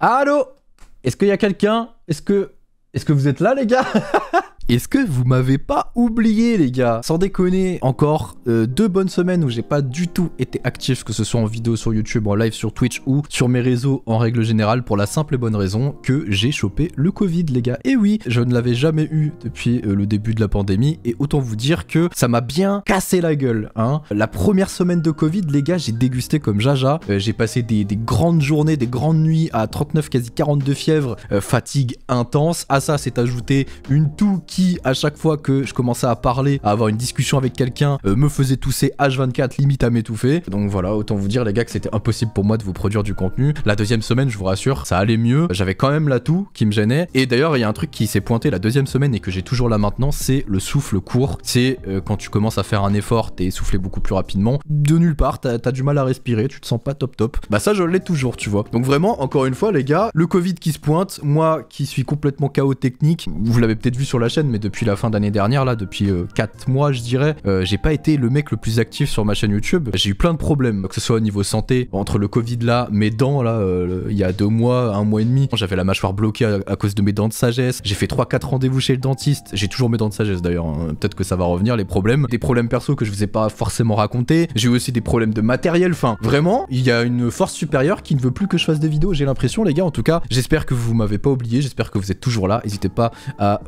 Allô? Est-ce qu'il y a quelqu'un? Est-ce que vous êtes là, les gars? Est-ce que vous m'avez pas oublié, les gars? Sans déconner, encore 2 bonnes semaines où j'ai pas du tout été actif, que ce soit en vidéo sur YouTube, en live sur Twitch ou sur mes réseaux en règle générale, pour la simple et bonne raison que j'ai chopé le Covid, les gars. Et oui, je ne l'avais jamais eu depuis le début de la pandémie, et autant vous dire que ça m'a bien cassé la gueule, hein. La première semaine de Covid, les gars, j'ai dégusté comme jaja. J'ai passé des grandes journées, des grandes nuits à 39, quasi 42 fièvres, fatigue intense. À ça, c'est ajouté une toux qui, à chaque fois que je commençais à parler, à avoir une discussion avec quelqu'un, me faisait tousser H24, limite à m'étouffer. Donc voilà, autant vous dire, les gars, que c'était impossible pour moi de vous produire du contenu. La deuxième semaine, je vous rassure, ça allait mieux. J'avais quand même la toux qui me gênait. Et d'ailleurs, il y a un truc qui s'est pointé la deuxième semaine et que j'ai toujours là maintenant, c'est le souffle court. C'est quand tu commences à faire un effort, t'es essoufflé beaucoup plus rapidement. De nulle part, t'as du mal à respirer, tu te sens pas top top. Bah ça, je l'ai toujours, tu vois. Donc vraiment, encore une fois, les gars, le Covid qui se pointe, moi qui suis complètement KO technique, vous l'avez peut-être vu sur la chaîne, mais depuis la fin d'année dernière, là, depuis 4 mois, je dirais, j'ai pas été le mec le plus actif sur ma chaîne YouTube. J'ai eu plein de problèmes, que ce soit au niveau santé, entre le Covid là, mes dents là, il y a 2 mois, 1 mois et demi, j'avais la mâchoire bloquée à cause de mes dents de sagesse. J'ai fait 3-4 rendez-vous chez le dentiste. J'ai toujours mes dents de sagesse d'ailleurs, hein. Peut-être que ça va revenir, les problèmes. Des problèmes perso que je vous ai pas forcément raconté. J'ai eu aussi des problèmes de matériel, enfin, vraiment, il y a une force supérieure qui ne veut plus que je fasse des vidéos, j'ai l'impression, les gars. En tout cas, j'espère que vous m'avez pas oublié, j'espère que vous êtes toujours là. N'hésitez pas à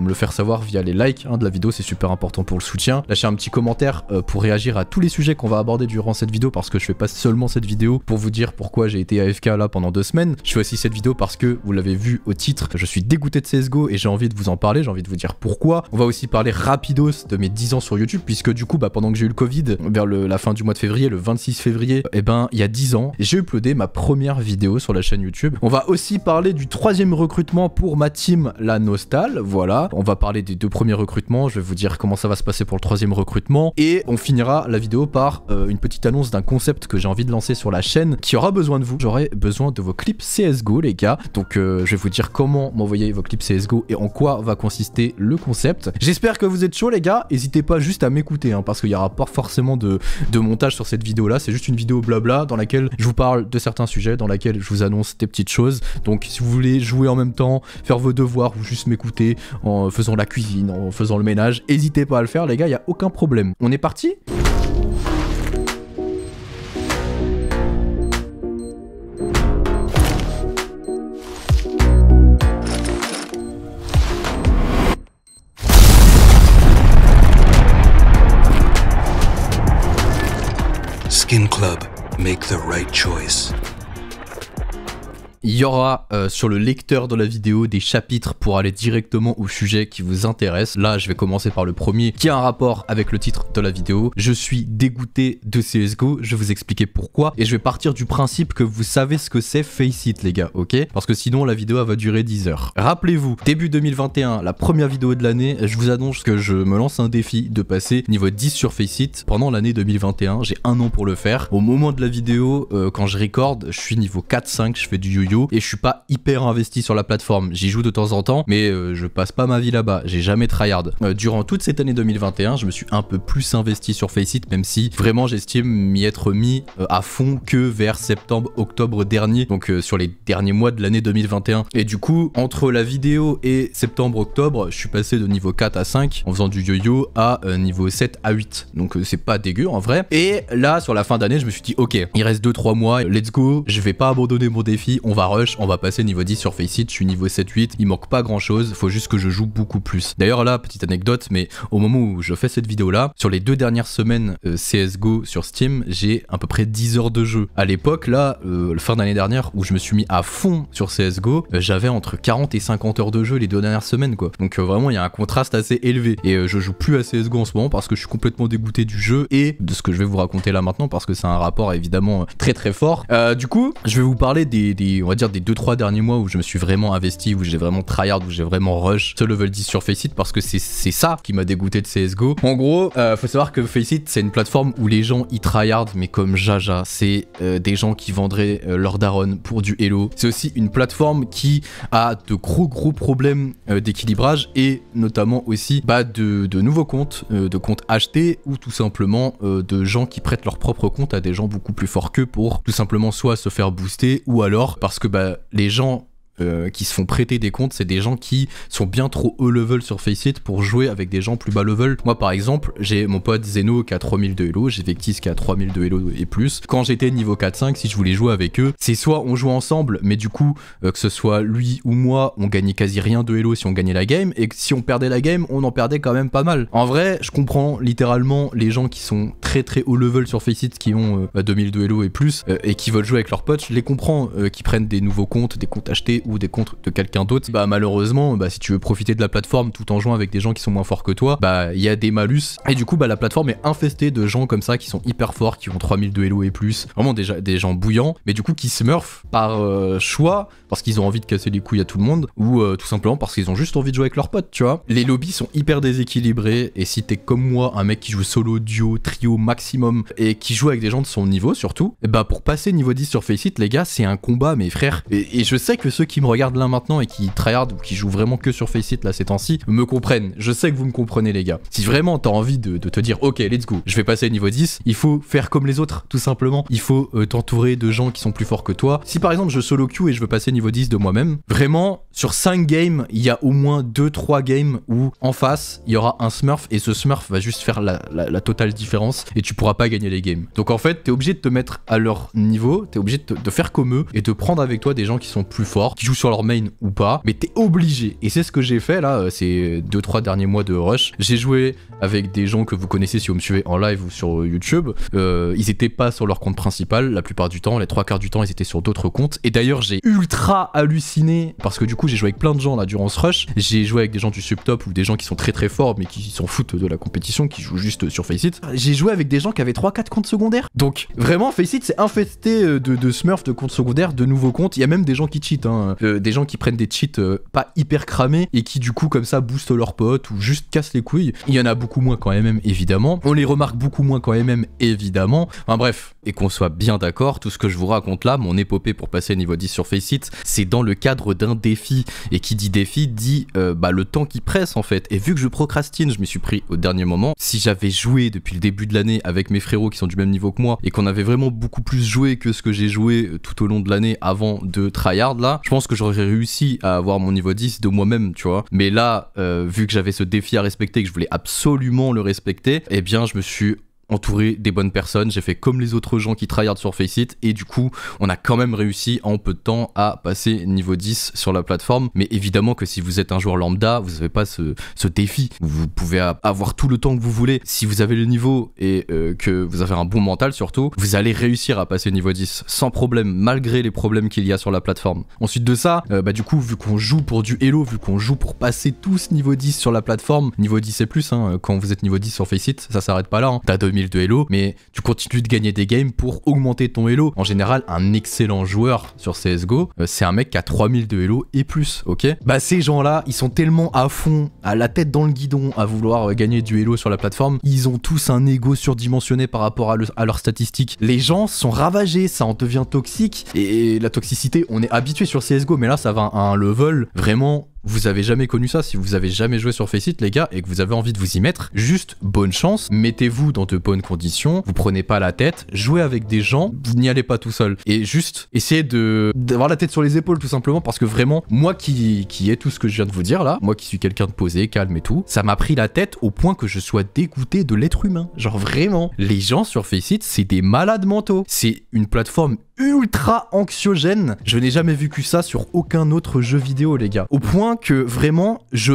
me le faire savoir via les likes, hein, de la vidéo, c'est super important pour le soutien. Lâchez un petit commentaire pour réagir à tous les sujets qu'on va aborder durant cette vidéo, parce que je fais pas seulement cette vidéo pour vous dire pourquoi j'ai été AFK là pendant 2 semaines. Je fais aussi cette vidéo parce que, vous l'avez vu au titre, je suis dégoûté de CSGO et j'ai envie de vous en parler, j'ai envie de vous dire pourquoi. On va aussi parler rapidos de mes 10 ans sur YouTube, puisque du coup, bah, pendant que j'ai eu le Covid, vers la fin du mois de février, le 26 février, et ben il y a 10 ans, j'ai uploadé ma première vidéo sur la chaîne YouTube. On va aussi parler du 3e recrutement pour ma team, La Nostal, voilà. On va parler des 2 premiers recrutements, je vais vous dire comment ça va se passer pour le 3e recrutement, et on finira la vidéo par une petite annonce d'un concept que j'ai envie de lancer sur la chaîne qui aura besoin de vous. J'aurai besoin de vos clips CSGO, les gars, donc je vais vous dire comment m'envoyer vos clips CSGO et en quoi va consister le concept. J'espère que vous êtes chauds, les gars. N'hésitez pas juste à m'écouter, hein, parce qu'il n'y aura pas forcément de montage sur cette vidéo là, c'est juste une vidéo blabla dans laquelle je vous parle de certains sujets, dans laquelle je vous annonce des petites choses. Donc si vous voulez jouer en même temps, faire vos devoirs ou juste m'écouter en faisant la cuisine, en faisant le ménage, n'hésitez pas à le faire, les gars, il n'y a aucun problème. On est parti ? Skin Club, make the right choice. Il y aura sur le lecteur de la vidéo des chapitres pour aller directement au sujet qui vous intéresse. Là, je vais commencer par le premier qui a un rapport avec le titre de la vidéo. Je suis dégoûté de CSGO, je vais vous expliquer pourquoi. Et je vais partir du principe que vous savez ce que c'est Faceit, les gars, ok? Parce que sinon, la vidéo elle va durer 10 heures. Rappelez-vous, début 2021, la première vidéo de l'année, je vous annonce que je me lance un défi de passer niveau 10 sur Faceit pendant l'année 2021. J'ai 1 an pour le faire. Au moment de la vidéo, quand je recorde, je suis niveau 4-5, je fais du yo-yo. Et je suis pas hyper investi sur la plateforme, j'y joue de temps en temps, mais je passe pas ma vie là-bas, j'ai jamais tryhard. Durant toute cette année 2021, je me suis un peu plus investi sur Faceit, même si vraiment j'estime m'y être mis à fond que vers septembre, octobre dernier, donc sur les derniers mois de l'année 2021. Et du coup, entre la vidéo et septembre, octobre, je suis passé de niveau 4 à 5 en faisant du yo-yo à niveau 7 à 8, donc c'est pas dégueu en vrai. Et là, sur la fin d'année, je me suis dit, ok, il reste 2-3 mois, let's go, je vais pas abandonner mon défi, on va rush, on va passer niveau 10 sur Faceit. Je suis niveau 7-8, il manque pas grand chose, faut juste que je joue beaucoup plus. D'ailleurs là, petite anecdote, mais au moment où je fais cette vidéo là, sur les 2 dernières semaines CSGO sur Steam, j'ai à peu près 10 heures de jeu. À l'époque là, fin d'année dernière, où je me suis mis à fond sur CSGO, j'avais entre 40 et 50 heures de jeu les 2 dernières semaines, quoi. Donc vraiment il y a un contraste assez élevé, et je joue plus à CSGO en ce moment parce que je suis complètement dégoûté du jeu et de ce que je vais vous raconter là maintenant, parce que c'est un rapport évidemment très très fort. Du coup, je vais vous parler on va dire des 2-3 derniers mois où je me suis vraiment investi, où j'ai vraiment tryhard, où j'ai vraiment rush ce level 10 sur Faceit, parce que c'est ça qui m'a dégoûté de CSGO. En gros, faut savoir que Faceit, c'est une plateforme où les gens y tryhard, mais comme jaja. C'est des gens qui vendraient leur daronne pour du hello. C'est aussi une plateforme qui a de gros problèmes d'équilibrage, et notamment aussi bah, de nouveaux comptes, de comptes achetés, ou tout simplement de gens qui prêtent leur propre compte à des gens beaucoup plus forts qu'eux pour tout simplement soit se faire booster, ou alors parce parce que bah, les gens qui se font prêter des comptes, c'est des gens qui sont bien trop haut level sur Faceit pour jouer avec des gens plus bas level. Moi par exemple, j'ai mon pote Zeno qui a 3000 de Elo, j'ai Vectis qui a 3000 de Elo et plus. Quand j'étais niveau 4-5, si je voulais jouer avec eux, c'est soit on joue ensemble, mais du coup, que ce soit lui ou moi, on gagnait quasi rien de Elo si on gagnait la game, et si on perdait la game, on en perdait quand même pas mal. En vrai, je comprends littéralement les gens qui sont très très haut level sur Faceit, qui ont 2000 de Elo et plus, et qui veulent jouer avec leurs potes, je les comprends, qui prennent des nouveaux comptes, des comptes achetés, ou des comptes de quelqu'un d'autre. Bah malheureusement, bah si tu veux profiter de la plateforme tout en jouant avec des gens qui sont moins forts que toi, bah il y a des malus, et du coup bah la plateforme est infestée de gens comme ça qui sont hyper forts, qui ont 3000 de Elo et plus, vraiment déjà des gens bouillants, mais du coup qui smurfent par choix, parce qu'ils ont envie de casser les couilles à tout le monde, ou tout simplement parce qu'ils ont juste envie de jouer avec leurs potes, tu vois. Les lobbies sont hyper déséquilibrés, et si t'es comme moi, un mec qui joue solo, duo, trio maximum, et qui joue avec des gens de son niveau surtout, bah pour passer niveau 10 sur Faceit, les gars, c'est un combat, mes frères, et je sais que ceux qui me regardent là maintenant et qui tryhard ou qui jouent vraiment que sur Faceit là ces temps-ci me comprennent. Je sais que vous me comprenez les gars. Si vraiment t'as envie de te dire ok let's go, je vais passer niveau 10, il faut faire comme les autres tout simplement. Il faut t'entourer de gens qui sont plus forts que toi. Si par exemple je solo queue et je veux passer niveau 10 de moi-même, vraiment sur 5 games, il y a au moins 2-3 games où en face il y aura un smurf et ce smurf va juste faire la totale différence et tu pourras pas gagner les games. Donc en fait t'es obligé de te mettre à leur niveau, t'es obligé de faire comme eux et de prendre avec toi des gens qui sont plus forts, qui jouent sur leur main ou pas, mais t'es obligé. Et c'est ce que j'ai fait là, ces 2-3 derniers mois de rush. J'ai joué avec des gens que vous connaissez si vous me suivez en live ou sur YouTube. Ils étaient pas sur leur compte principal la plupart du temps, les 3 quarts du temps ils étaient sur d'autres comptes. Et d'ailleurs j'ai ultra halluciné parce que du coup j'ai joué avec plein de gens là durant ce rush. J'ai joué avec des gens du subtop ou des gens qui sont très très forts mais qui s'en foutent de la compétition, qui jouent juste sur Faceit. J'ai joué avec des gens qui avaient 3-4 comptes secondaires. Donc vraiment Faceit c'est infesté de smurfs, de comptes secondaires, de nouveaux comptes. Il y a même des gens qui cheatent, hein. Des gens qui prennent des cheats pas hyper cramés et qui du coup comme ça boostent leurs potes ou juste cassent les couilles. Il y en a beaucoup moins quand même évidemment, on les remarque beaucoup moins quand même évidemment, enfin bref. Et qu'on soit bien d'accord, tout ce que je vous raconte là, mon épopée pour passer niveau 10 sur Faceit, c'est dans le cadre d'un défi, et qui dit défi dit bah, le temps qui presse en fait. Et vu que je procrastine, je m'y suis pris au dernier moment. Si j'avais joué depuis le début de l'année avec mes frérots qui sont du même niveau que moi et qu'on avait vraiment beaucoup plus joué que ce que j'ai joué tout au long de l'année avant de tryhard là, je pense que j'aurais réussi à avoir mon niveau 10 de moi-même, tu vois. Mais là, vu que j'avais ce défi à respecter, que je voulais absolument le respecter, eh bien, je me suis entouré des bonnes personnes, j'ai fait comme les autres gens qui tryhard sur Faceit et du coup on a quand même réussi en peu de temps à passer niveau 10 sur la plateforme. Mais évidemment que si vous êtes un joueur lambda, vous n'avez pas ce défi, vous pouvez avoir tout le temps que vous voulez. Si vous avez le niveau et que vous avez un bon mental surtout, vous allez réussir à passer niveau 10 sans problème, malgré les problèmes qu'il y a sur la plateforme. Ensuite de ça, bah du coup vu qu'on joue pour du Elo, vu qu'on joue pour passer tous niveau 10 sur la plateforme, niveau 10 et plus, hein, quand vous êtes niveau 10 sur Faceit, ça s'arrête pas là, hein. T'as 2000 de Elo, mais tu continues de gagner des games pour augmenter ton Elo. En général, un excellent joueur sur CSGO, c'est un mec qui a 3000 de Elo et plus, ok? Bah ces gens-là, ils sont tellement à fond, à la tête dans le guidon, à vouloir gagner du Elo sur la plateforme, ils ont tous un ego surdimensionné par rapport à leurs statistiques. Les gens sont ravagés, ça en devient toxique, et la toxicité, on est habitué sur CSGO, mais là, ça va à un level vraiment... Vous avez jamais connu ça. Si vous avez jamais joué sur Faceit les gars et que vous avez envie de vous y mettre, juste bonne chance, mettez-vous dans de bonnes conditions, vous prenez pas la tête, jouez avec des gens, vous n'y allez pas tout seul et juste essayez d'avoir la tête sur les épaules tout simplement, parce que vraiment moi qui ai tout ce que je viens de vous dire là, moi qui suis quelqu'un de posé, calme et tout, ça m'a pris la tête au point que je sois dégoûté de l'être humain. Genre vraiment, les gens sur Faceit c'est des malades mentaux, c'est une plateforme ultra anxiogène. Je n'ai jamais vécu ça sur aucun autre jeu vidéo les gars, au point que vraiment je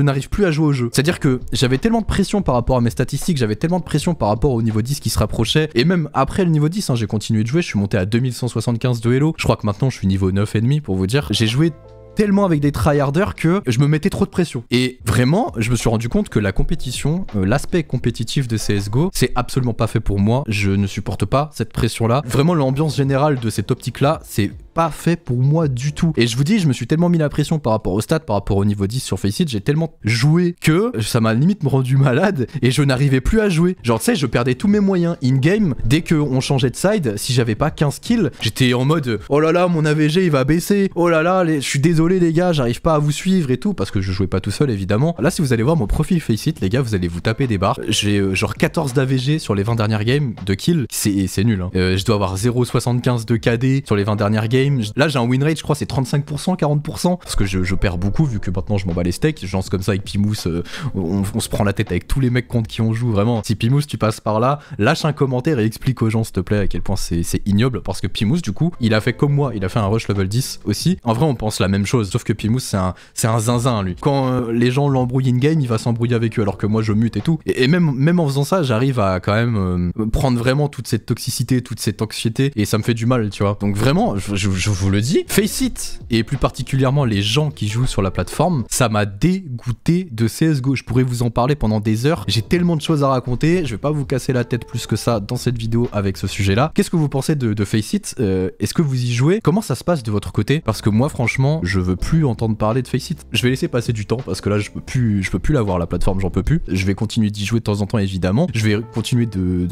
n'arrive plus à jouer au jeu. C'est à dire que j'avais tellement de pression par rapport à mes statistiques, j'avais tellement de pression par rapport au niveau 10 qui se rapprochait, et même après le niveau 10 hein, j'ai continué de jouer, je suis monté à 2175 de Elo, je crois que maintenant je suis niveau 9,5 pour vous dire. J'ai joué tellement avec des tryharders que je me mettais trop de pression. Et vraiment, je me suis rendu compte que la compétition, l'aspect compétitif de CSGO, c'est absolument pas fait pour moi. Je ne supporte pas cette pression-là. Vraiment, l'ambiance générale de cette optique-là, c'est pas fait pour moi du tout. Et je vous dis, je me suis tellement mis la pression par rapport au stats, par rapport au niveau 10 sur Faceit, j'ai tellement joué que ça m'a limite rendu malade et je n'arrivais plus à jouer. Genre tu sais, je perdais tous mes moyens in-game. Dès qu'on changeait de side, si j'avais pas 15 kills, j'étais en mode oh là là mon AVG il va baisser, oh là là je suis désolé les gars, j'arrive pas à vous suivre et tout, parce que je jouais pas tout seul évidemment. Là si vous allez voir mon profil Faceit les gars, vous allez vous taper des barres. J'ai genre 14 d'AVG sur les 20 dernières games de kills, c'est nul hein. Je dois avoir 0,75 de KD sur les 20 dernières games. game. Là, j'ai un win rate, je crois, c'est 35%, 40%. Parce que je perds beaucoup, vu que maintenant je m'en bats les steaks. Genre, comme ça, avec Pimousse, on se prend la tête avec tous les mecs contre qui on joue. Vraiment, si Pimousse, tu passes par là, lâche un commentaire et explique aux gens, s'il te plaît, à quel point c'est ignoble. Parce que Pimousse, du coup, il a fait comme moi, il a fait un rush level 10 aussi. En vrai, on pense la même chose, sauf que Pimousse, c'est un zinzin, lui. Quand les gens l'embrouillent in-game, il va s'embrouiller avec eux, alors que moi, je mute et tout. Et même en faisant ça, j'arrive à quand même prendre vraiment toute cette toxicité, toute cette anxiété, et ça me fait du mal, tu vois. Donc vraiment, je vous le dis, Faceit, et plus particulièrement les gens qui jouent sur la plateforme, ça m'a dégoûté de CSGO. Je pourrais vous en parler pendant des heures, j'ai tellement de choses à raconter, je vais pas vous casser la tête plus que ça dans cette vidéo avec ce sujet-là. Qu'est-ce que vous pensez de Faceit? Est-ce que vous y jouez? Comment ça se passe de votre côté? Parce que moi, franchement, je veux plus entendre parler de Faceit. Je vais laisser passer du temps, parce que là, je peux plus l'avoir, la plateforme, j'en peux plus. Je vais continuer d'y jouer de temps en temps, évidemment. Je vais continuer de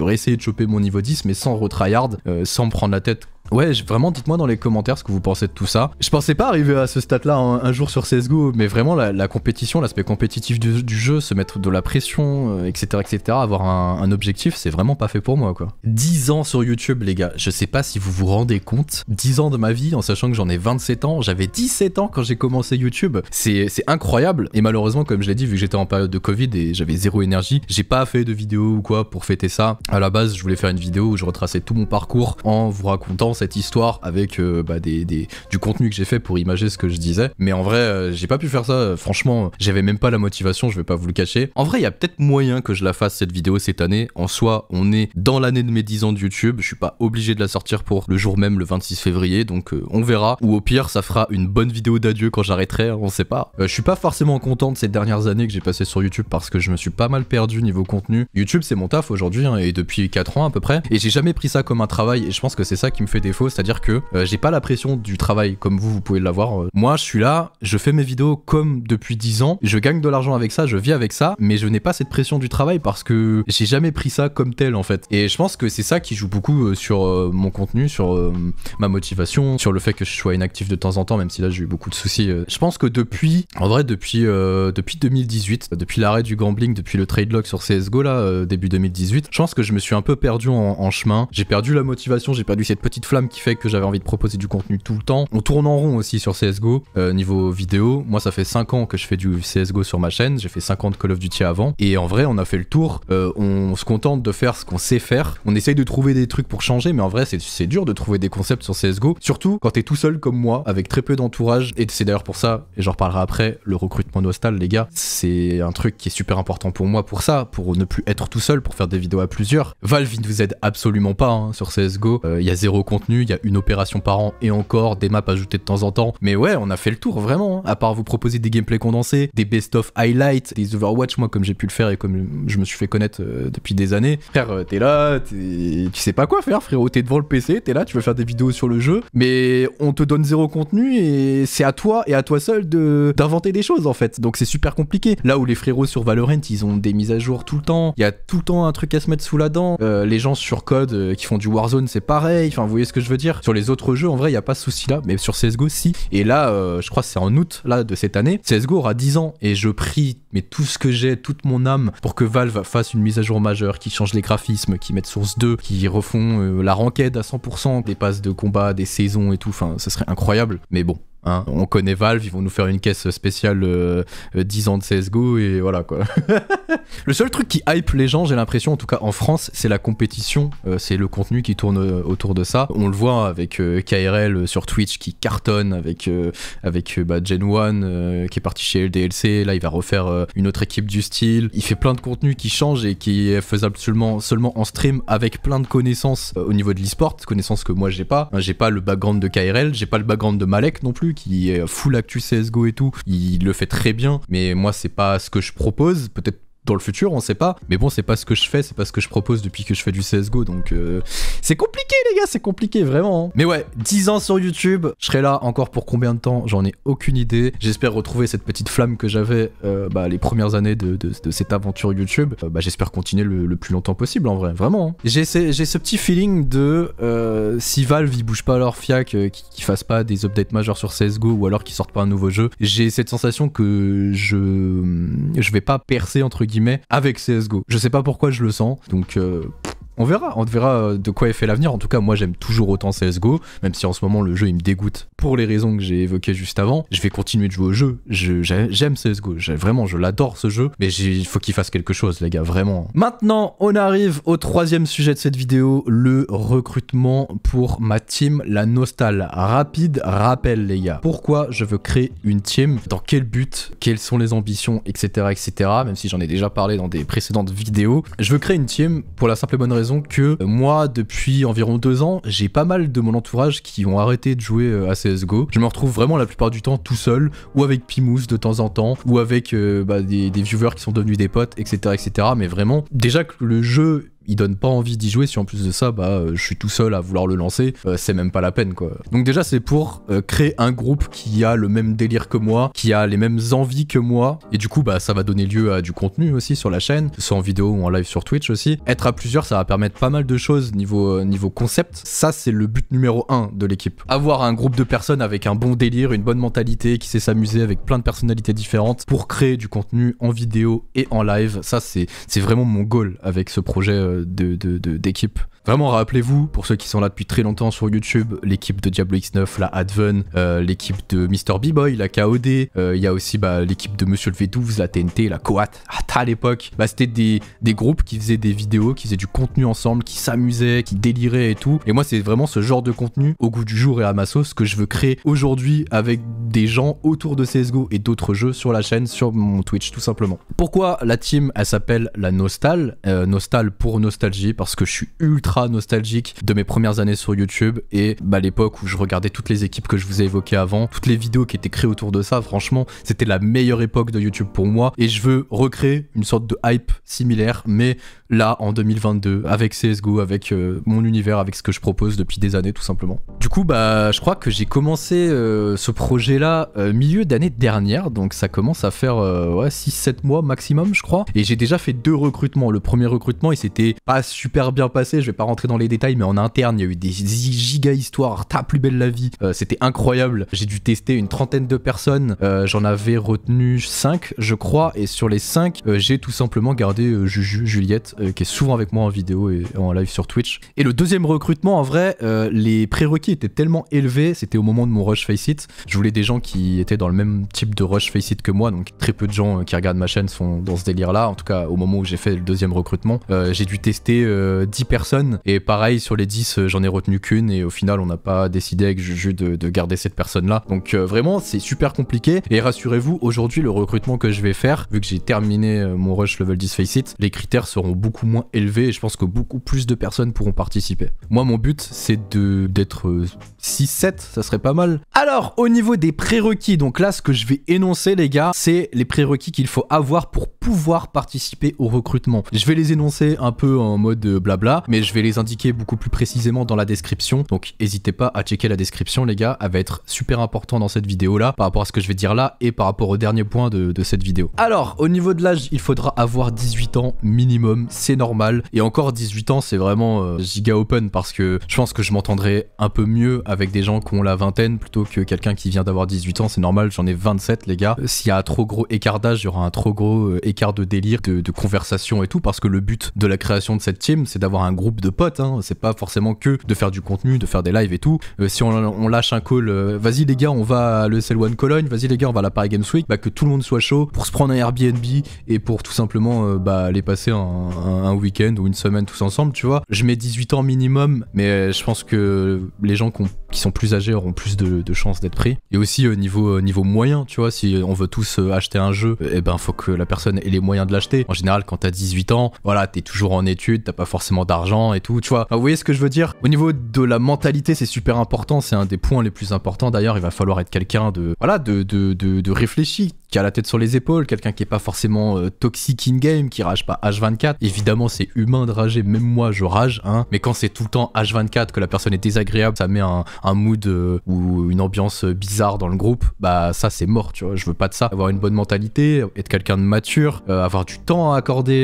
réessayer de choper mon niveau 10, mais sans retryhard, sans me prendre la tête. Ouais, vraiment, dites-moi dans les commentaires ce que vous pensez de tout ça. Je pensais pas arriver à ce stade-là un jour sur CSGO, mais vraiment la compétition, l'aspect compétitif du jeu, se mettre de la pression, etc., etc., avoir un objectif, c'est vraiment pas fait pour moi, quoi. 10 ans sur YouTube, les gars, je sais pas si vous vous rendez compte, 10 ans de ma vie, en sachant que j'en ai 27 ans, j'avais 17 ans quand j'ai commencé YouTube, c'est incroyable, et malheureusement, comme je l'ai dit, vu que j'étais en période de Covid et j'avais zéro énergie, j'ai pas fait de vidéo ou quoi pour fêter ça. À la base, je voulais faire une vidéo où je retraçais tout mon parcours en vous racontant cette histoire avec du contenu que j'ai fait pour imager ce que je disais, mais en vrai j'ai pas pu faire ça, franchement j'avais même pas la motivation, je vais pas vous le cacher. En vrai, il y a peut-être moyen que je la fasse cette vidéo cette année, en soi on est dans l'année de mes 10 ans de YouTube, je suis pas obligé de la sortir pour le jour même, le 26 février, donc on verra, ou au pire ça fera une bonne vidéo d'adieu quand j'arrêterai, on sait pas. Je suis pas forcément content de ces dernières années que j'ai passées sur YouTube, parce que je me suis pas mal perdu niveau contenu. YouTube, c'est mon taf aujourd'hui, hein, et depuis 4 ans à peu près, et j'ai jamais pris ça comme un travail, et je pense que c'est ça qui me fait défaut, c'est-à-dire que j'ai pas la pression du travail comme vous pouvez l'avoir. Moi, je suis là, je fais mes vidéos comme depuis 10 ans, je gagne de l'argent avec ça, je vis avec ça, mais je n'ai pas cette pression du travail parce que j'ai jamais pris ça comme tel en fait. Et je pense que c'est ça qui joue beaucoup sur mon contenu, sur ma motivation, sur le fait que je sois inactif de temps en temps, même si là j'ai eu beaucoup de soucis. Je pense que depuis 2018, depuis l'arrêt du gambling, depuis le trade lock sur CSGO là, début 2018, je pense que je me suis un peu perdu en chemin, j'ai perdu la motivation, j'ai perdu cette petite flamme qui fait que j'avais envie de proposer du contenu tout le temps. On tourne en rond aussi sur CSGO, niveau vidéo. Moi, ça fait 5 ans que je fais du CSGO sur ma chaîne, j'ai fait 5 ans de Call of Duty avant, et en vrai, on a fait le tour, on se contente de faire ce qu'on sait faire, on essaye de trouver des trucs pour changer, mais en vrai, c'est dur de trouver des concepts sur CSGO, surtout quand t'es tout seul comme moi, avec très peu d'entourage, et c'est d'ailleurs pour ça, et j'en reparlerai après, le recrutement nostal, les gars, c'est un truc qui est super important pour moi pour ça, pour ne plus être tout seul, pour faire des vidéos à plusieurs. Valve, il nous aide absolument pas hein, sur CSGO, il y a zéro contenu, il y a une opération par an et encore des maps ajoutées de temps en temps, mais ouais on a fait le tour vraiment, hein. À part vous proposer des gameplays condensés, des best of highlights, des Overwatch, moi comme j'ai pu le faire et comme je me suis fait connaître depuis des années, frère t'es là, tu sais pas quoi faire frérot, t'es devant le PC, t'es là, tu veux faire des vidéos sur le jeu, mais on te donne zéro contenu et c'est à toi et à toi seul d'inventer des choses en fait, donc c'est super compliqué. Là où les frérots sur Valorant ils ont des mises à jour tout le temps, il y a tout le temps un truc à se mettre sous la dent, les gens sur KOD qui font du Warzone c'est pareil, enfin vous voyez ce que je veux dire. Sur les autres jeux en vrai il n'y a pas ce souci là, mais sur CSGO si. Et là je crois que c'est en août là de cette année, CSGO aura 10 ans et je prie mais tout ce que j'ai, toute mon âme pour que Valve fasse une mise à jour majeure, qui change les graphismes, qui mette Source 2, qui refont la ranked à 100%, des passes de combat, des saisons et tout, enfin ça serait incroyable, mais bon. Hein, on connaît Valve, ils vont nous faire une caisse spéciale 10 ans de CSGO et voilà quoi. Le seul truc qui hype les gens, j'ai l'impression, en tout cas en France, c'est la compétition, c'est le contenu qui tourne autour de ça. On le voit avec KRL sur Twitch qui cartonne, avec Gen1 qui est parti chez LDLC, là il va refaire une autre équipe du style. Il fait plein de contenu qui change et qui est faisable seulement en stream avec plein de connaissances au niveau de l'e-sport, connaissances que moi j'ai pas. Hein, j'ai pas le background de KRL, j'ai pas le background de Malek non plus, qui est full actu CSGO et tout, il le fait très bien, mais moi c'est pas ce que je propose, peut-être dans le futur on sait pas, mais bon c'est pas ce que je fais, c'est pas ce que je propose depuis que je fais du CSGO, donc c'est compliqué les gars, c'est compliqué vraiment hein. Mais ouais, 10 ans sur YouTube, je serai là encore pour combien de temps, j'en ai aucune idée, j'espère retrouver cette petite flamme que j'avais les premières années de cette aventure YouTube, j'espère continuer le plus longtemps possible en vrai, vraiment hein. J'ai ce petit feeling de si Valve ils bougent pas leur fiac, qu'ils fassent pas des updates majeurs sur CSGO ou alors qu'ils sortent pas un nouveau jeu, j'ai cette sensation que je vais pas percer entre guillemets avec CSGO. Je sais pas pourquoi je le sens, donc On verra de quoi est fait l'avenir. En tout cas, moi j'aime toujours autant CSGO, même si en ce moment le jeu il me dégoûte pour les raisons que j'ai évoquées juste avant. Je vais continuer de jouer au jeu, j'aime CSGO, vraiment je l'adore ce jeu, mais il faut qu'il fasse quelque chose les gars, vraiment. Maintenant, on arrive au troisième sujet de cette vidéo, le recrutement pour ma team, la Nostal. Rapide rappel les gars, pourquoi je veux créer une team, dans quel but, quelles sont les ambitions, etc. etc. Même si j'en ai déjà parlé dans des précédentes vidéos, je veux créer une team pour la simple et bonne raison que moi, depuis environ 2 ans, j'ai pas mal de mon entourage qui ont arrêté de jouer à CSGO. Je me retrouve vraiment la plupart du temps tout seul, ou avec Pimousse de temps en temps, ou avec des viewers qui sont devenus des potes, etc. etc. Mais vraiment, déjà que le jeu il donne pas envie d'y jouer, si en plus de ça je suis tout seul à vouloir le lancer, c'est même pas la peine quoi. Donc déjà c'est pour créer un groupe qui a le même délire que moi, qui a les mêmes envies que moi, et du coup ça va donner lieu à du contenu aussi sur la chaîne, soit en vidéo ou en live sur Twitch aussi. Être à plusieurs, ça va permettre pas mal de choses niveau concept. Ça c'est le but numéro 1 de l'équipe, avoir un groupe de personnes avec un bon délire, une bonne mentalité, qui sait s'amuser avec plein de personnalités différentes pour créer du contenu en vidéo et en live. Ça c'est vraiment mon goal avec ce projet d'équipe. Vraiment, rappelez-vous, pour ceux qui sont là depuis très longtemps sur YouTube, l'équipe de Diablo X9, la Adven, l'équipe de Mr. B-Boy, la KOD, il y a aussi l'équipe de Monsieur le Védouf, la TNT, la Coate, à l'époque. C'était des groupes qui faisaient des vidéos, qui faisaient du contenu ensemble, qui s'amusaient, qui déliraient et tout. Et moi, c'est vraiment ce genre de contenu au goût du jour et à ma sauce que je veux créer aujourd'hui avec des gens autour de CSGO et d'autres jeux sur la chaîne, sur mon Twitch, tout simplement. Pourquoi la team, elle s'appelle la Nostal, Nostal pour nostalgie, parce que je suis ultra nostalgique de mes premières années sur YouTube et l'époque où je regardais toutes les équipes que je vous ai évoquées avant, toutes les vidéos qui étaient créées autour de ça. Franchement, c'était la meilleure époque de YouTube pour moi et je veux recréer une sorte de hype similaire, mais là en 2022 avec CSGO, avec mon univers, avec ce que je propose depuis des années tout simplement. Du coup, je crois que j'ai commencé ce projet là milieu d'année dernière, donc ça commence à faire ouais, 6-7 mois maximum je crois, et j'ai déjà fait 2 recrutements. Le premier recrutement il s'était pas super bien passé, je vais pas rentrer dans les détails, mais en interne il y a eu des giga histoires, ta plus belle la vie, c'était incroyable. J'ai dû tester une trentaine de personnes, j'en avais retenu 5 je crois, et sur les 5 j'ai tout simplement gardé Juju, Juliette, qui est souvent avec moi en vidéo et en live sur Twitch. Et le deuxième recrutement en vrai, les prérequis étaient tellement élevés, c'était au moment de mon rush Faceit, je voulais des gens qui étaient dans le même type de rush Faceit que moi, donc très peu de gens qui regardent ma chaîne sont dans ce délire là, en tout cas au moment où j'ai fait le deuxième recrutement. J'ai dû tester 10 personnes et pareil, sur les 10 j'en ai retenu qu'une, et au final on n'a pas décidé avec Juju de garder cette personne là. Donc vraiment c'est super compliqué, et rassurez-vous, aujourd'hui le recrutement que je vais faire, vu que j'ai terminé mon rush level 10 Faceit, les critères seront beaucoup moins élevés et je pense que beaucoup plus de personnes pourront participer. Moi mon but c'est d'être 6-7, ça serait pas mal. Alors au niveau des prérequis, donc là ce que je vais énoncer les gars, c'est les prérequis qu'il faut avoir pour pouvoir participer au recrutement. Je vais les énoncer un peu en mode blabla, mais je vais les indiquer beaucoup plus précisément dans la description, donc n'hésitez pas à checker la description les gars, elle va être super important dans cette vidéo là, par rapport à ce que je vais dire là et par rapport au dernier point de cette vidéo. Alors au niveau de l'âge, il faudra avoir 18 ans minimum, c'est normal, et encore 18 ans c'est vraiment giga open, parce que je pense que je m'entendrai un peu mieux avec des gens qui ont la vingtaine plutôt que quelqu'un qui vient d'avoir 18 ans, c'est normal, j'en ai 27 les gars. S'il y a un trop gros écart d'âge, il y aura un trop gros écart de délire, de conversation et tout, parce que le but de la création de cette team c'est d'avoir un groupe de potes, hein. C'est pas forcément que de faire du contenu, de faire des lives et tout. Si on lâche un call, vas-y les gars on va à l'ESL One Cologne, vas-y les gars on va à la Paris Games Week, que tout le monde soit chaud pour se prendre un Airbnb et pour tout simplement aller passer un week-end ou une semaine tous ensemble, tu vois. Je mets 18 ans minimum, mais je pense que les gens qui sont plus âgés auront plus de chances d'être pris. Et aussi niveau moyen, tu vois, si on veut tous acheter un jeu, faut que la personne ait les moyens de l'acheter. En général quand t'as 18 ans, voilà, t'es toujours en études, t'as pas forcément d'argent et tout, tu vois. Vous voyez ce que je veux dire. Au niveau de la mentalité, c'est super important, c'est un des points les plus importants d'ailleurs. Il va falloir être quelqu'un de réfléchi, qui a la tête sur les épaules, quelqu'un qui est pas forcément toxique in-game, qui rage pas H24. Évidemment c'est humain de rager, même moi je rage, hein, mais quand c'est tout le temps H24, que la personne est désagréable, ça met un mood ou une ambiance bizarre dans le groupe, ça c'est mort, tu vois, je veux pas de ça. Avoir une bonne mentalité, être quelqu'un de mature, avoir du temps à accorder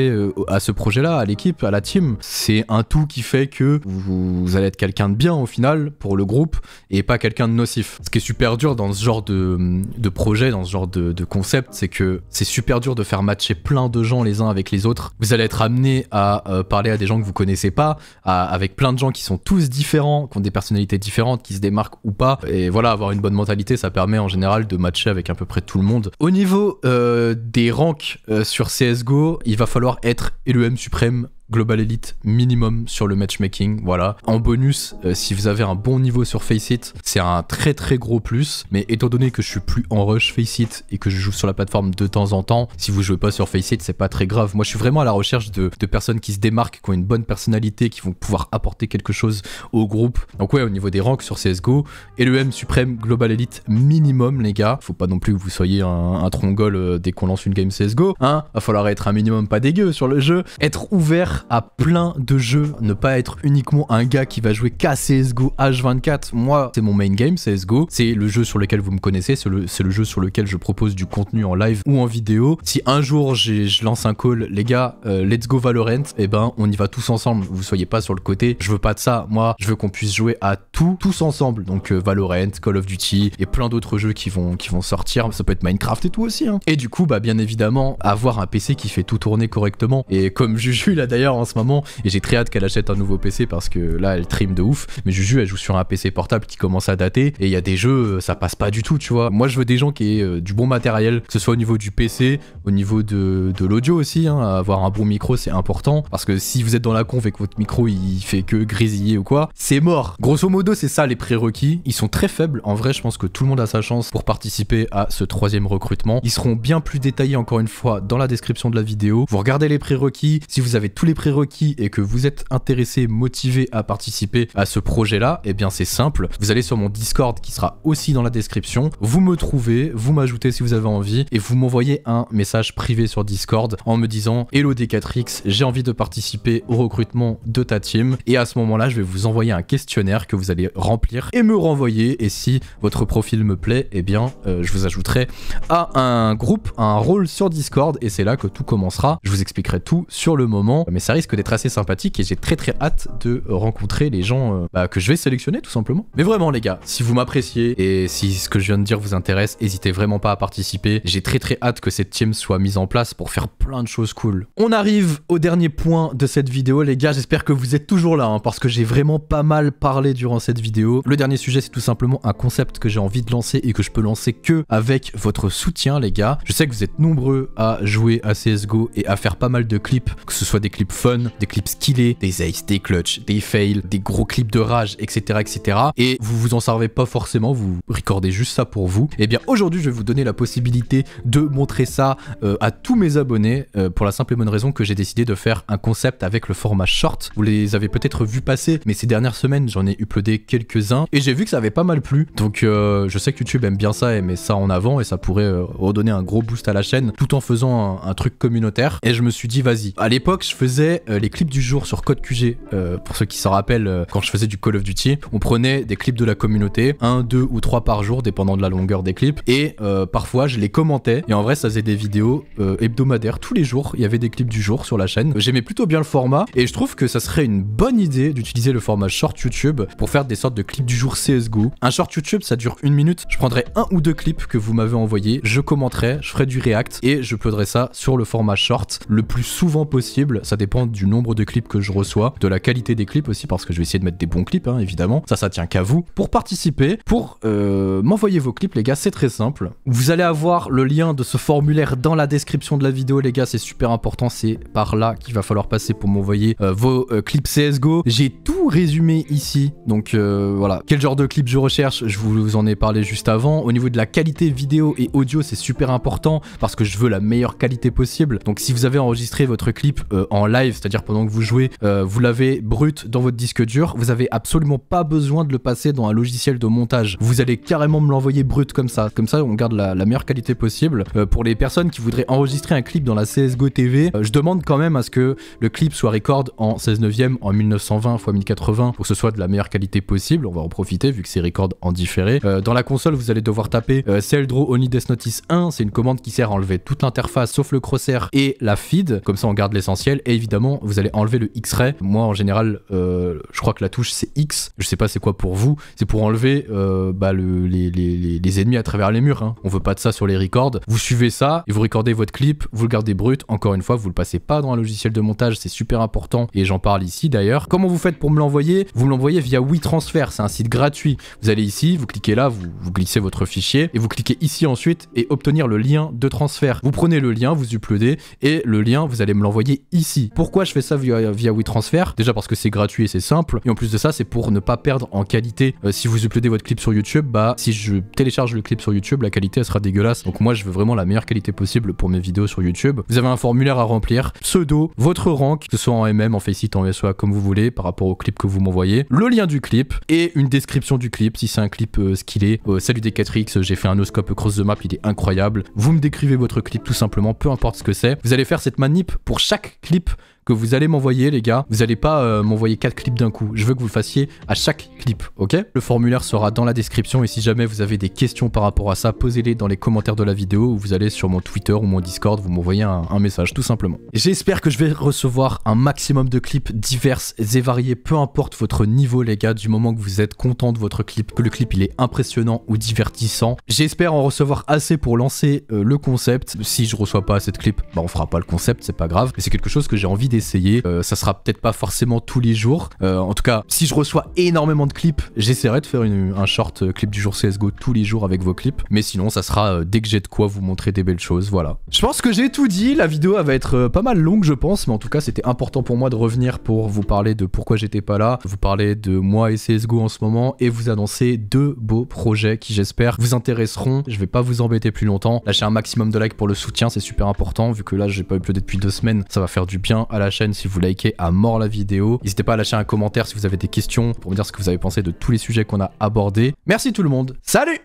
à ce projet là, à l'équipe, à la team, c'est un tout qui fait que vous allez être quelqu'un de bien au final pour le groupe et pas quelqu'un de nocif. Ce qui est super dur dans ce genre de projet, dans ce genre de concept, c'est que c'est super dur de faire matcher plein de gens les uns avec les autres. Vous allez être amené à parler à des gens que vous connaissez pas, avec plein de gens qui sont tous différents, qui ont des personnalités différentes, qui se démarquent ou pas. Et voilà, avoir une bonne mentalité, ça permet en général de matcher avec à peu près tout le monde. Au niveau des ranks sur CSGO, il va falloir être LEM suprême, Global Elite minimum sur le matchmaking, voilà. En bonus, si vous avez un bon niveau sur Faceit, c'est un très très gros plus, mais étant donné que je suis plus en rush Faceit et que je joue sur la plateforme de temps en temps, si vous jouez pas sur Faceit, c'est pas très grave. Moi, je suis vraiment à la recherche de personnes qui se démarquent, qui ont une bonne personnalité, qui vont pouvoir apporter quelque chose au groupe. Donc ouais, au niveau des ranks sur CSGO, LEM suprême, Global Elite minimum, les gars. Faut pas non plus que vous soyez un trongol dès qu'on lance une game CSGO, hein. Va falloir être un minimum pas dégueu sur le jeu, être ouvert à plein de jeux, ne pas être uniquement un gars qui va jouer qu'à CSGO H24. Moi, c'est mon main game, CSGO. C'est le jeu sur lequel vous me connaissez, c'est le jeu sur lequel je propose du contenu en live ou en vidéo. Si un jour je lance un call, les gars, let's go Valorant, et ben on y va tous ensemble. Vous soyez pas sur le côté, je veux pas de ça. Moi, je veux qu'on puisse jouer à tous ensemble. Donc Valorant, Call of Duty et plein d'autres jeux qui vont sortir. Ça peut être Minecraft et tout aussi, hein. Et du coup, bah bien évidemment, avoir un PC qui fait tout tourner correctement. Et comme Juju là d'ailleurs en ce moment, et j'ai très hâte qu'elle achète un nouveau PC parce que là elle trim de ouf, mais Juju elle joue sur un PC portable qui commence à dater et il y a des jeux ça passe pas du tout, tu vois. Moi je veux des gens qui aient du bon matériel, que ce soit au niveau du PC, au niveau de l'audio aussi, hein. Avoir un bon micro c'est important, parce que si vous êtes dans la conf et que votre micro il fait que grésiller ou quoi, c'est mort. Grosso modo c'est ça les prérequis, ils sont très faibles en vrai. Je pense que tout le monde a sa chance pour participer à ce troisième recrutement. Ils seront bien plus détaillés encore une fois dans la description de la vidéo. Vous regardez les prérequis, si vous avez tous les prérequis et que vous êtes intéressé, motivé à participer à ce projet là, et bien c'est simple, vous allez sur mon Discord qui sera aussi dans la description, vous me trouvez, vous m'ajoutez si vous avez envie et vous m'envoyez un message privé sur Discord en me disant hello D4X, j'ai envie de participer au recrutement de ta team, et à ce moment là je vais vous envoyer un questionnaire que vous allez remplir et me renvoyer, et si votre profil me plaît, et bien je vous ajouterai à un groupe, à un rôle sur Discord, et c'est là que tout commencera. Je vous expliquerai tout sur le moment, mais ça risque d'être assez sympathique et j'ai très très hâte de rencontrer les gens que je vais sélectionner tout simplement. Mais vraiment les gars, si vous m'appréciez et si ce que je viens de dire vous intéresse, n'hésitez vraiment pas à participer. J'ai très très hâte que cette team soit mise en place pour faire plein de choses cool. On arrive au dernier point de cette vidéo les gars, j'espère que vous êtes toujours là, hein, parce que j'ai vraiment pas mal parlé durant cette vidéo. Le dernier sujet c'est tout simplement un concept que j'ai envie de lancer et que je peux lancer que avec votre soutien les gars. Je sais que vous êtes nombreux à jouer à CSGO et à faire pas mal de clips, que ce soit des clips fun, des clips skillés, des aces, des clutch, des fails, des gros clips de rage, etc., etc. Et vous vous en servez pas forcément, vous recordez juste ça pour vous. Et bien aujourd'hui, je vais vous donner la possibilité de montrer ça à tous mes abonnés, pour la simple et bonne raison que j'ai décidé de faire un concept avec le format short. Vous les avez peut-être vus passer, mais ces dernières semaines, j'en ai uploadé quelques-uns et j'ai vu que ça avait pas mal plu. Donc je sais que YouTube aime bien ça et met ça en avant et ça pourrait redonner un gros boost à la chaîne tout en faisant un truc communautaire. Et je me suis dit, vas-y. À l'époque, je faisais les clips du jour sur Code QG. Pour ceux qui s'en rappellent, quand je faisais du Call of Duty, on prenait des clips de la communauté, 1, 2 ou 3 par jour, dépendant de la longueur des clips. Et parfois, je les commentais. Et en vrai, ça faisait des vidéos hebdomadaires. Tous les jours, il y avait des clips du jour sur la chaîne. J'aimais plutôt bien le format. Et je trouve que ça serait une bonne idée d'utiliser le format short YouTube pour faire des sortes de clips du jour CSGO. Un short YouTube, ça dure 1 minute. Je prendrais 1 ou 2 clips que vous m'avez envoyés. Je commenterais, je ferais du react et je uploaderais ça sur le format short le plus souvent possible. Ça dépend du nombre de clips que je reçois, de la qualité des clips aussi, parce que je vais essayer de mettre des bons clips, hein, évidemment. Ça tient qu'à vous. Pour participer, pour m'envoyer vos clips, les gars, c'est très simple. Vous allez avoir le lien de ce formulaire dans la description de la vidéo, les gars. C'est super important. C'est par là qu'il va falloir passer pour m'envoyer vos clips CSGO. J'ai tout résumé ici. Donc voilà. Quel genre de clip je recherche, je vous en ai parlé juste avant. Au niveau de la qualité vidéo et audio, c'est super important parce que je veux la meilleure qualité possible. Donc si vous avez enregistré votre clip en live, c'est-à-dire pendant que vous jouez, vous l'avez brut dans votre disque dur, vous avez absolument pas besoin de le passer dans un logiciel de montage. Vous allez carrément me l'envoyer brut comme ça. Comme ça, on garde la meilleure qualité possible. Pour les personnes qui voudraient enregistrer un clip dans la CSGO TV, je demande quand même à ce que le clip soit record en 16:9, en 1920 x 1080 pour que ce soit de la meilleure qualité possible. On va en profiter vu que c'est record en différé. Dans la console, vous allez devoir taper Cell Draw Only Death Notice 1. C'est une commande qui sert à enlever toute l'interface sauf le crosshair et la feed. Comme ça, on garde l'essentiel. Et évidemment, évidemment, vous allez enlever le X-ray. Moi, en général, je crois que la touche, c'est X. Je sais pas c'est quoi pour vous. C'est pour enlever les ennemis à travers les murs. Hein. On veut pas de ça sur les records. Vous suivez ça et vous recordez votre clip. Vous le gardez brut. Encore une fois, vous le passez pas dans un logiciel de montage. C'est super important et j'en parle ici d'ailleurs. Comment vous faites pour me l'envoyer? Vous me l'envoyez via WeTransfer. C'est un site gratuit. Vous allez ici, vous cliquez là, vous glissez votre fichier et vous cliquez ici ensuite et obtenir le lien de transfert. Vous prenez le lien, vous uploadez et le lien, vous allez me l'envoyer ici. Pourquoi je fais ça via WeTransfer? Déjà parce que c'est gratuit et c'est simple. Et en plus de ça, c'est pour ne pas perdre en qualité. Si vous uploadez votre clip sur YouTube, bah si je télécharge le clip sur YouTube, la qualité elle sera dégueulasse. Donc moi, je veux vraiment la meilleure qualité possible pour mes vidéos sur YouTube. Vous avez un formulaire à remplir, pseudo, votre rank, que ce soit en MM, en Faceit, en SOA, comme vous voulez, par rapport au clip que vous m'envoyez, le lien du clip et une description du clip, si c'est un clip skillé. Salut D4X, j'ai fait un noscope cross the map, il est incroyable. Vous me décrivez votre clip tout simplement, peu importe ce que c'est. Vous allez faire cette manip pour chaque clip que vous allez m'envoyer, les gars. Vous allez pas m'envoyer 4 clips d'un coup. Je veux que vous le fassiez à chaque clip, ok? Le formulaire sera dans la description et si jamais vous avez des questions par rapport à ça, posez-les dans les commentaires de la vidéo ou vous allez sur mon Twitter ou mon Discord, vous m'envoyez un message tout simplement. J'espère que je vais recevoir un maximum de clips diverses et variés, peu importe votre niveau, les gars, du moment que vous êtes content de votre clip, que le clip il est impressionnant ou divertissant. J'espère en recevoir assez pour lancer le concept. Si je reçois pas assez de clips, bah on fera pas le concept, c'est pas grave. Mais c'est quelque chose que j'ai envie d'essayer, ça sera peut-être pas forcément tous les jours, en tout cas si je reçois énormément de clips, j'essaierai de faire un short clip du jour CSGO tous les jours avec vos clips, mais sinon ça sera dès que j'ai de quoi vous montrer des belles choses, voilà. Je pense que j'ai tout dit, la vidéo elle va être pas mal longue je pense, mais en tout cas c'était important pour moi de revenir pour vous parler de pourquoi j'étais pas là, vous parler de moi et CSGO en ce moment, et vous annoncer deux beaux projets qui j'espère vous intéresseront. Je vais pas vous embêter plus longtemps, lâchez un maximum de likes pour le soutien, c'est super important, vu que là j'ai pas uploadé depuis 2 semaines, ça va faire du bien à la chaîne si vous likez à mort la vidéo. N'hésitez pas à lâcher un commentaire si vous avez des questions pour me dire ce que vous avez pensé de tous les sujets qu'on a abordés. Merci tout le monde. Salut!